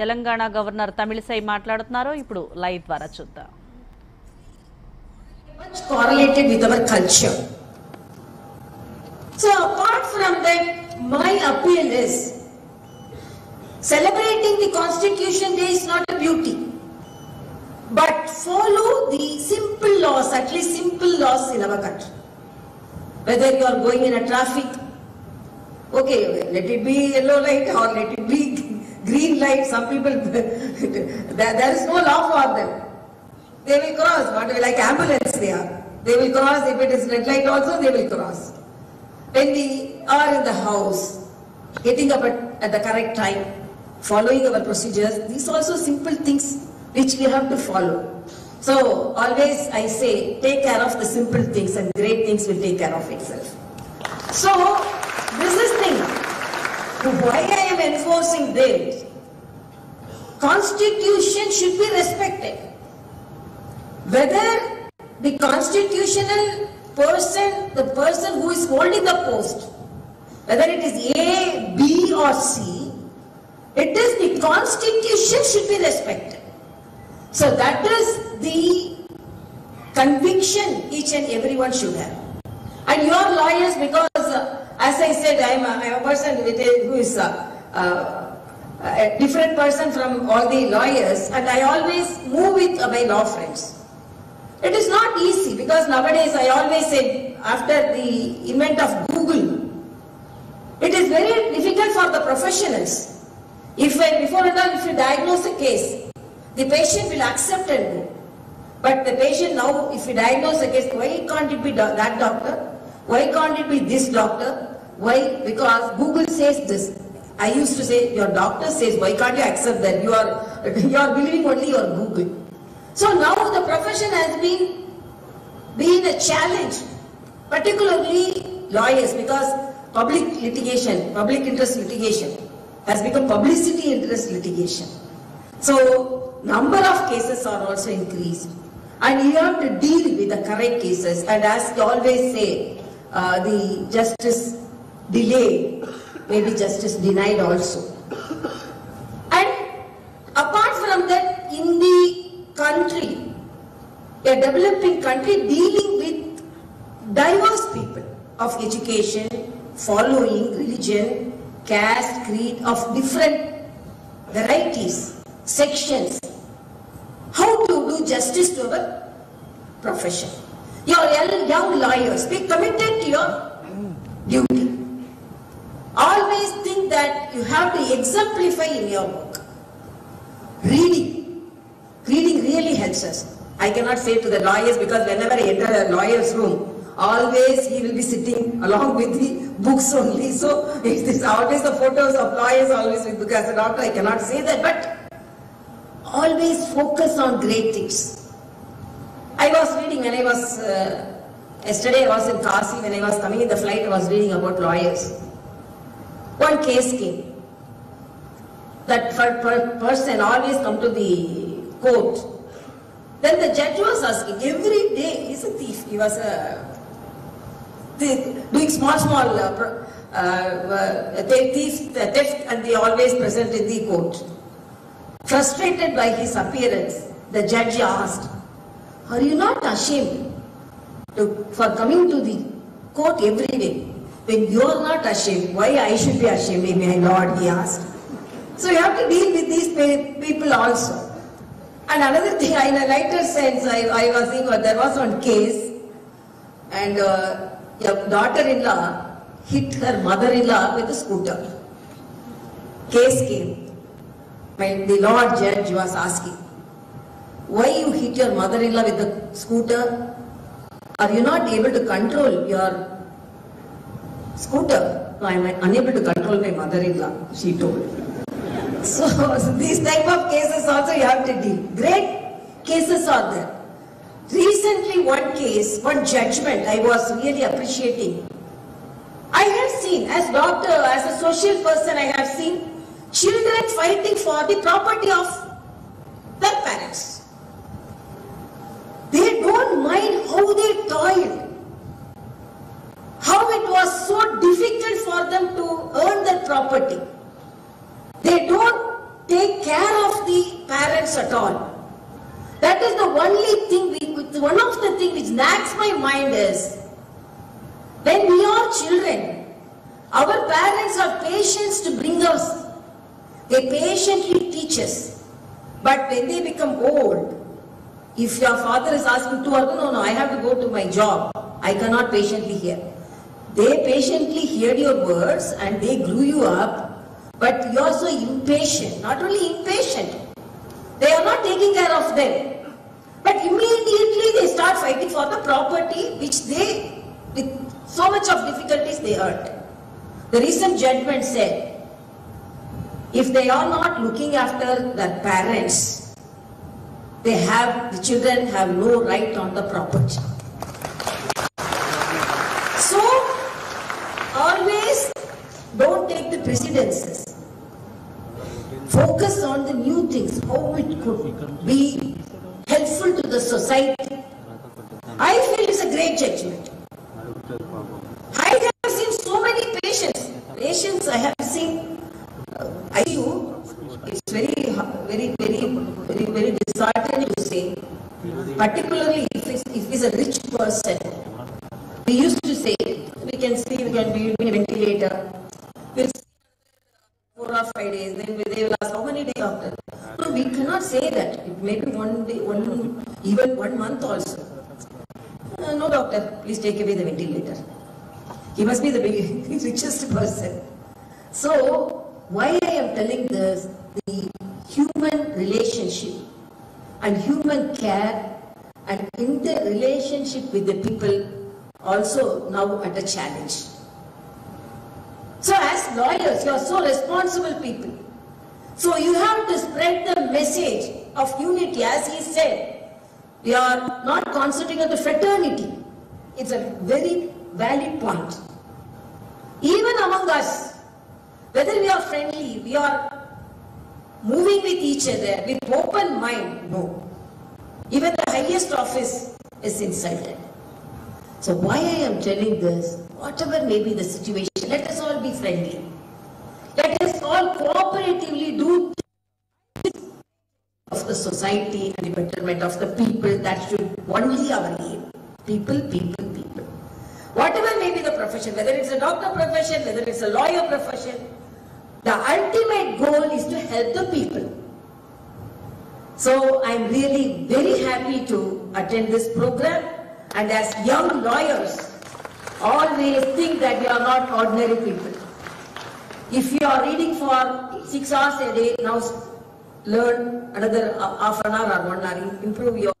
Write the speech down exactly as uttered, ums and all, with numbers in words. Telangana governor Tamilisai మాట్లాడుతున్నారు ఇప్పుడు live ద్వారా చూద్దాం correlated with our culture so apart from that my appeal is celebrating the Constitution Day is not a beauty but follow the simple laws at least simple laws in our country whether you are going in a traffic okay let it be yellow light or let it be green light some people there, there is no law for them they will cross what will like ambulance they are they will cross if it is red light also they will cross when we are in the house getting up at, at the correct time following our procedures these are also simple things which we have to follow so always I say take care of the simple things and great things will take care of itself so this is thing why I am enforcing this constitution should be respected whether the constitutional person the person who is holding the post whether it is A, B or C it is the constitution should be respected so that is the conviction each and everyone should have and your lawyers because uh, as I said I am a, I am a person with a, who is a, uh, a different person from all the lawyers and I always move with my law friends It is not easy because nowadays I always say after the event of Google, it is very difficult for the professionals. If I, before and all, if you diagnose a case, the patient will accept and go. But the patient now, if you diagnose a case, why can't it be do that doctor? Why can't it be this doctor? Why? Because Google says this. I used to say your doctor says, why can't you accept that? You are you are believing only your Google. So now the profession has been been a challenge, particularly lawyers, because public litigation, public interest litigation, has become publicity interest litigation. So number of cases are also increased, and you have to deal with the correct cases. And as you always say, uh, the justice delayed may be justice denied also. And apart from that, in the country, a developing country dealing with diverse people of education, following, religion, caste, creed, of different varieties, sections. How to do justice to our profession? Your young lawyers, be committed to your duty. Always think that you have to exemplify in your work. Reading. Reading really helps us. I cannot say to the lawyers because whenever I enter a lawyer's room, always he will be sitting along with the books only. So it is always the photos of lawyers always with books. As a doctor, I cannot say that, but always focus on great things. I was reading when I was uh, yesterday. I was in Kashi when I was coming in the flight. I was reading about lawyers. One case came. That per per person always come to the court. Then the judge was asking every day he's a thief. He was a thief, doing small, small uh, uh, uh, thief, theft, and they always present in the court. Frustrated by his appearance, the judge asked, "Are you not ashamed to, for coming to the court every day? When you are not ashamed, why I should be ashamed, my Lord?" He asked. So you have to deal with these people also. And another thing, in a lighter sense, I, I was thinking there was one case, and uh, your daughter-in-law hit her mother-in-law with a scooter. Case came. When the Lord Judge was asking, "Why you hit your mother-in-law with a scooter? Are you not able to control your scooter?" "No, I am unable to control my mother-in-law," she told. So, so these type of cases also you have to deal. Great cases are there. Recently one case, one judgment I was really appreciating. I have seen as doctor, as a social person, I have seen children fighting for the property of their parents. They don't mind how they toiled. How it was so difficult for them to earn their property. They don't take care of the parents at all. That is the only thing, we, one of the things which nags my mind is, when we are children, our parents have patience to bring us. They patiently teach us. But when they become old, if your father is asking to work, no, no, I have to go to my job. I cannot patiently hear. They patiently heard your words and they grew you up, but you are so impatient. Not only impatient, they are not taking care of them. But immediately they start fighting for the property which they, with so much of difficulties, they earned. The recent judgment said, if they are not looking after their parents, they have, the children have no right on the property. So, always don't take the precedences. Focus on the new things, how it could be helpful to the society. I feel it's a great judgment. I have seen so many patients. Patients I have seen, I do, it's very, very, very, very, very disheartening to say, particularly if it's, if it's a rich person. We used to say, we can see, we can be in a ventilator, we'll see four or five days, then they will ask, how many days after? No, we cannot say that. It may be one day, one, even one month also. Uh, no, doctor, please take away the ventilator. He must be the big, richest person. So, why I am telling this, the human relationship and human care and interrelationship with the people also now at a challenge. So as lawyers, you are so responsible people. So you have to spread the message of unity. As he said, we are not concentrating on the fraternity. It's a very valid point. Even among us, whether we are friendly, we are moving with each other with open mind, no. Even the highest office is insulted. So why I am telling this, whatever may be the situation, let us all be friendly. Let us all cooperatively do things of the society and the betterment of the people. That should only be our aim. People, people, people. Whatever may be the profession, whether it's a doctor profession, whether it's a lawyer profession, the ultimate goal is to help the people. So I'm really very happy to attend this program, and as young lawyers, always think that we are not ordinary people. If you are reading for six hours a day, now learn another half an hour or one hour, improve your